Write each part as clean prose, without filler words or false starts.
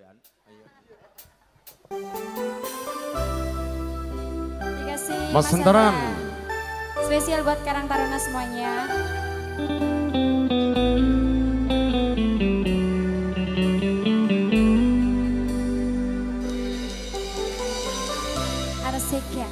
Yan. Mas Sentaran. Spesial buat Karang Taruna semuanya. Arseka.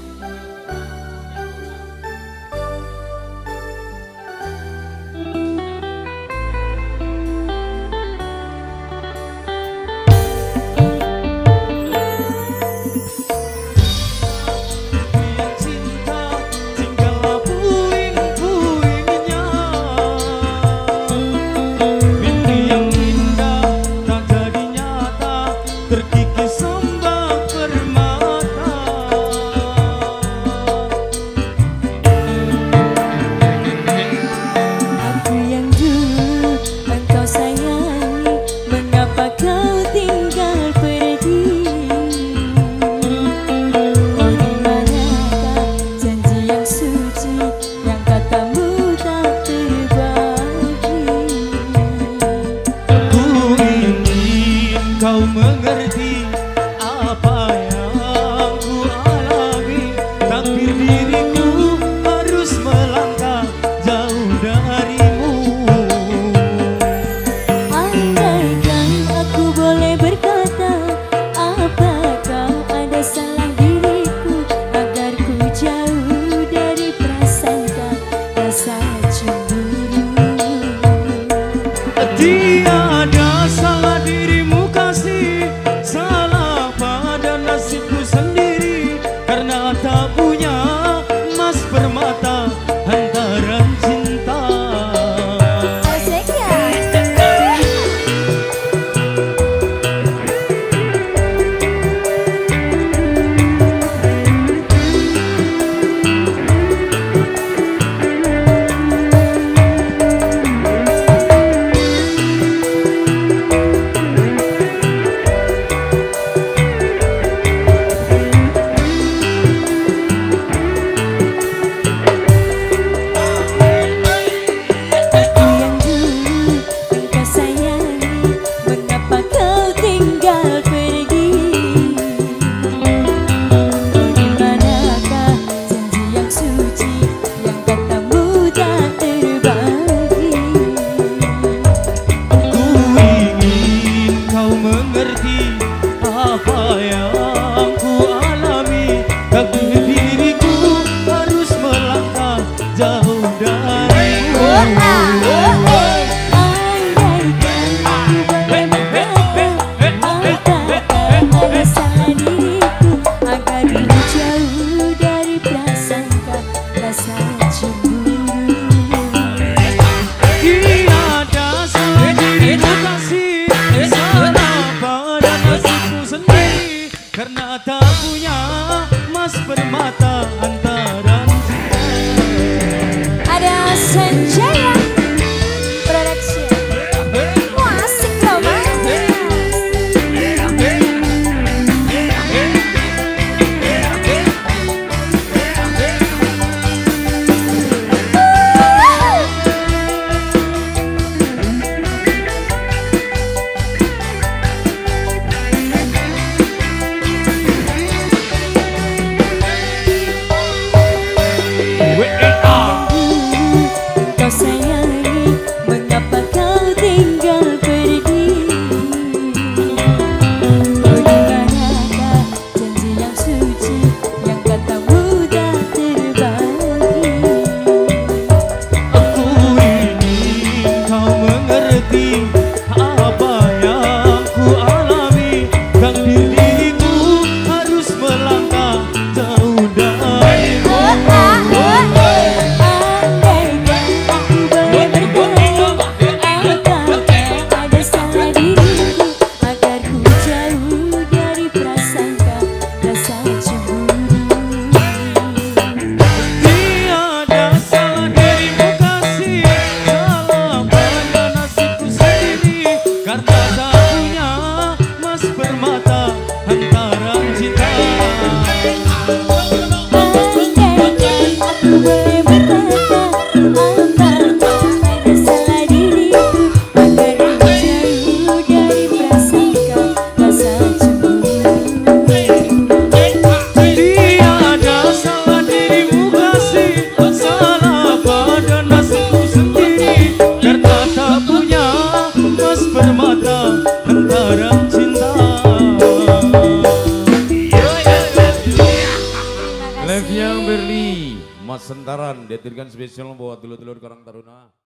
Leviang Berli, Mas Sentaran, dihadirkan spesial buat dulur-dulur Karang Taruna.